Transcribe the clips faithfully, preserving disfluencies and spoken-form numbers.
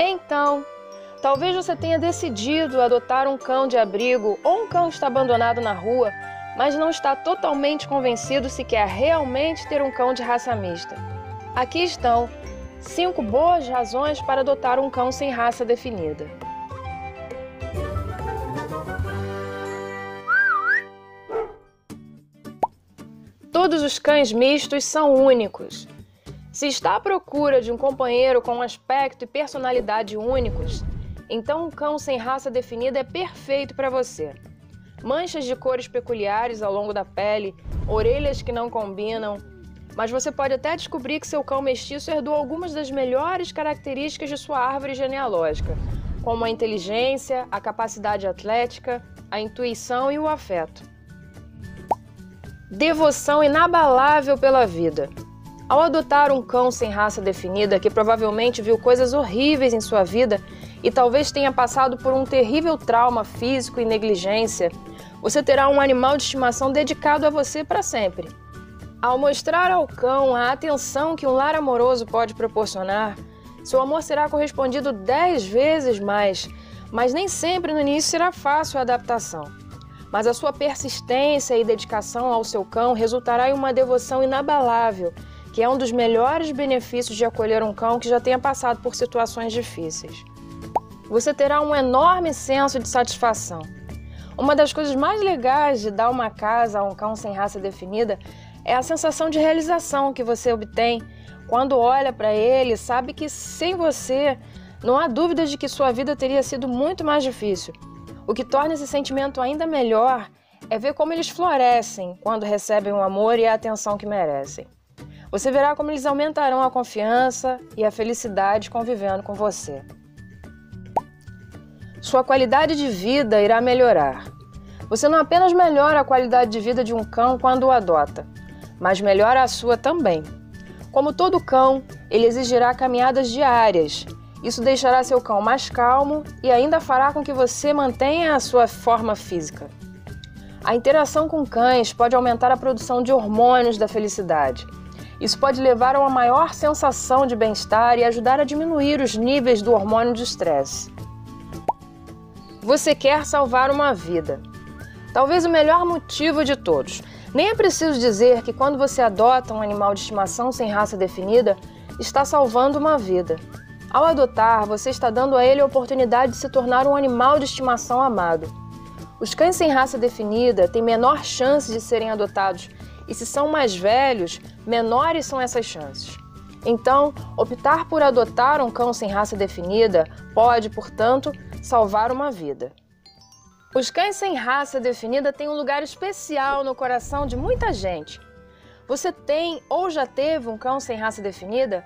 Então, talvez você tenha decidido adotar um cão de abrigo ou um cão que está abandonado na rua, mas não está totalmente convencido se quer realmente ter um cão de raça mista. Aqui estão cinco boas razões para adotar um cão sem raça definida. Todos os cães mistos são únicos. Se está à procura de um companheiro com um aspecto e personalidade únicos, então um cão sem raça definida é perfeito para você. Manchas de cores peculiares ao longo da pele, orelhas que não combinam, mas você pode até descobrir que seu cão mestiço herdou algumas das melhores características de sua árvore genealógica, como a inteligência, a capacidade atlética, a intuição e o afeto. Devoção inabalável pela vida. Ao adotar um cão sem raça definida, que provavelmente viu coisas horríveis em sua vida e talvez tenha passado por um terrível trauma físico e negligência, você terá um animal de estimação dedicado a você para sempre. Ao mostrar ao cão a atenção que um lar amoroso pode proporcionar, seu amor será correspondido dez vezes mais, mas nem sempre no início será fácil a adaptação. Mas a sua persistência e dedicação ao seu cão resultará em uma devoção inabalável, que é um dos melhores benefícios de acolher um cão que já tenha passado por situações difíceis. Você terá um enorme senso de satisfação. Uma das coisas mais legais de dar uma casa a um cão sem raça definida é a sensação de realização que você obtém quando olha para ele e sabe que sem você não há dúvida de que sua vida teria sido muito mais difícil. O que torna esse sentimento ainda melhor é ver como eles florescem quando recebem o amor e a atenção que merecem. Você verá como eles aumentarão a confiança e a felicidade convivendo com você. Sua qualidade de vida irá melhorar. Você não apenas melhora a qualidade de vida de um cão quando o adota, mas melhora a sua também. Como todo cão, ele exigirá caminhadas diárias. Isso deixará seu cão mais calmo e ainda fará com que você mantenha a sua forma física. A interação com cães pode aumentar a produção de hormônios da felicidade. Isso pode levar a uma maior sensação de bem-estar e ajudar a diminuir os níveis do hormônio de estresse. Você quer salvar uma vida. Talvez o melhor motivo de todos. Nem é preciso dizer que quando você adota um animal de estimação sem raça definida, está salvando uma vida. Ao adotar, você está dando a ele a oportunidade de se tornar um animal de estimação amado. Os cães sem raça definida têm menor chance de serem adotados e se são mais velhos, menores são essas chances. Então, optar por adotar um cão sem raça definida pode, portanto, salvar uma vida. Os cães sem raça definida têm um lugar especial no coração de muita gente. Você tem ou já teve um cão sem raça definida?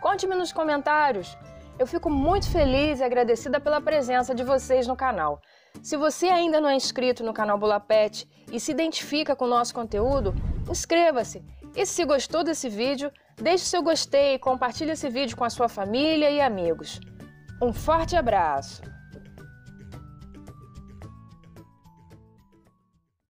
Conte-me nos comentários. Eu fico muito feliz e agradecida pela presença de vocês no canal. Se você ainda não é inscrito no canal Bula Pet e se identifica com o nosso conteúdo, inscreva-se. E se gostou desse vídeo, deixe seu gostei e compartilhe esse vídeo com a sua família e amigos. Um forte abraço!